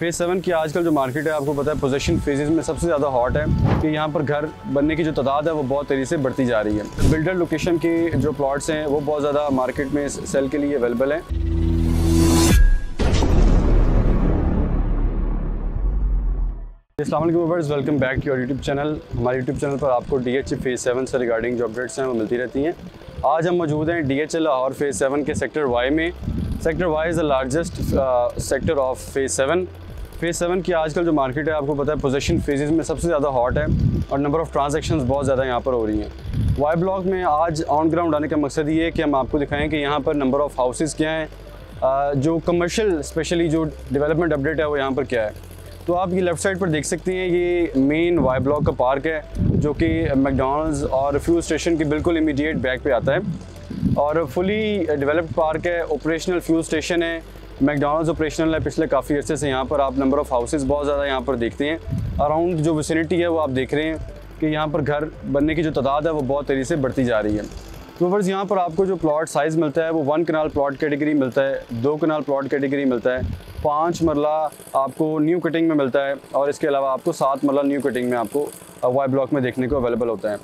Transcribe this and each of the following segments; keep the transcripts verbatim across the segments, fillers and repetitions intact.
Phase seven की आजकल जो मार्केट है आपको पता है पोजेशन फेजेस में सबसे ज़्यादा हॉट है कि यहाँ पर घर बनने की जो तादाद है वो बहुत तेज़ी से बढ़ती जा रही है। बिल्डर लोकेशन के जो प्लॉट्स हैं वो बहुत ज़्यादा मार्केट में सेल के लिए अवेलेबल हैं। अस्सलाम वालेकुम viewers, welcome back to your YouTube channel. हमारे यूट्यूब चैनल पर आपको D H A phase seven से रिगार्डिंग जो अपडेट्स हैं वो मिलती रहती हैं। आज हम मौजूद हैं D H A Lahore phase seven के सेक्टर वाई में। Sector Y is the largest sector of phase seven. Phase seven की आजकल जो मार्केट है आपको पता है पोजेशन फेजेस में सबसे ज़्यादा हॉट है और नंबर ऑफ़ ट्रांजैक्शंस बहुत ज़्यादा यहाँ पर हो रही हैं। वाई ब्लॉक में आज ऑन ग्राउंड आने का मकसद ये है कि हम आपको दिखाएं कि यहाँ पर नंबर ऑफ़ हाउसेस क्या हैं, जो कमर्शियल स्पेशली जो डेवलपमेंट अपडेट है वो यहाँ पर क्या है। तो आप ये लेफ़्ट साइड पर देख सकते हैं, ये मेन वाई ब्लॉक का पार्क है जो कि मैकडॉनल्ड्स और फ्यूल स्टेशन के बिल्कुल इमीडिएट बैक पर आता है और फुली डेवलप्ड पार्क है। ऑपरेशनल फ्यूल स्टेशन है, मैकडॉनल्ड्स ऑपरेशनल है पिछले काफ़ी अर्से से। यहाँ पर आप नंबर ऑफ़ हाउसेस बहुत ज़्यादा यहाँ पर देखते हैं। अराउंड जो विसिनिटी है वो आप देख रहे हैं कि यहाँ पर घर बनने की जो तादाद है वो बहुत तेज़ी से बढ़ती जा रही है। तो वर्स यहाँ पर आपको जो प्लॉट साइज़ मिलता है वो वन कनाल प्लॉट कैटेगरी मिलता है, दो कनाल प्लॉट कैटेगरी मिलता है, पाँच मरला आपको न्यू कटिंग में मिलता है और इसके अलावा आपको सात मरला न्यू कटिंग में आपको वाई ब्लॉक में देखने को अवेलेबल होता है।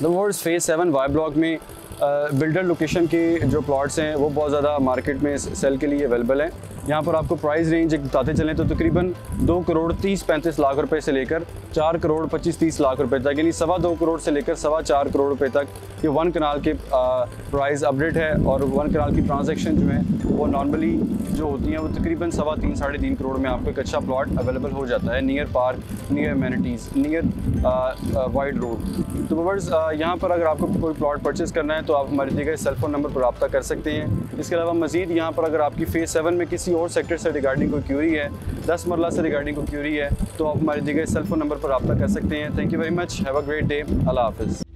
तो वर्स फेज़ सेवन वाई ब्लॉक में बिल्डर लोकेशन के जो प्लॉट्स हैं वो बहुत ज़्यादा मार्केट में सेल के लिए अवेलेबल हैं। यहाँ पर आपको प्राइस रेंज एक बताते चलें तो तकरीबन दो करोड़ तीस पैंतीस लाख रुपए से लेकर चार करोड़ पच्चीस तीस लाख रुपए तक, यानी सवा दो करोड़ से लेकर सवा चार करोड़ रुपए तक ये वन कनाल के प्राइस अपडेट है। और वन कनाल की ट्रांजैक्शन जो है वो नॉर्मली जो होती हैं वो तकरीबन सवा तीन साढ़े तीन करोड़ में आपको एक अच्छा प्लॉट अवेलेबल हो जाता है, near park, near amenities, near wide road. तो व्यूअर्स यहाँ पर अगर आपको कोई प्लॉट परचेज़ करना है तो आप हमारे दिए गए सेल फ़ोन नंबर पर रब्ता कर सकते हैं। इसके अलावा मज़ीद यहाँ पर अगर आपकी फेज़ सेवन में किसी और सेक्टर से रिगार्डिंग कोई क्यूरी है, दस मरला से रिगार्डिंग कोई क्यूरी है, तो आप हमारे दिए गए सेल फ़ोन नंबर पर रब्ता कर सकते हैं। Thank you very much, have a great day, अल्लाह हाफ़िज़।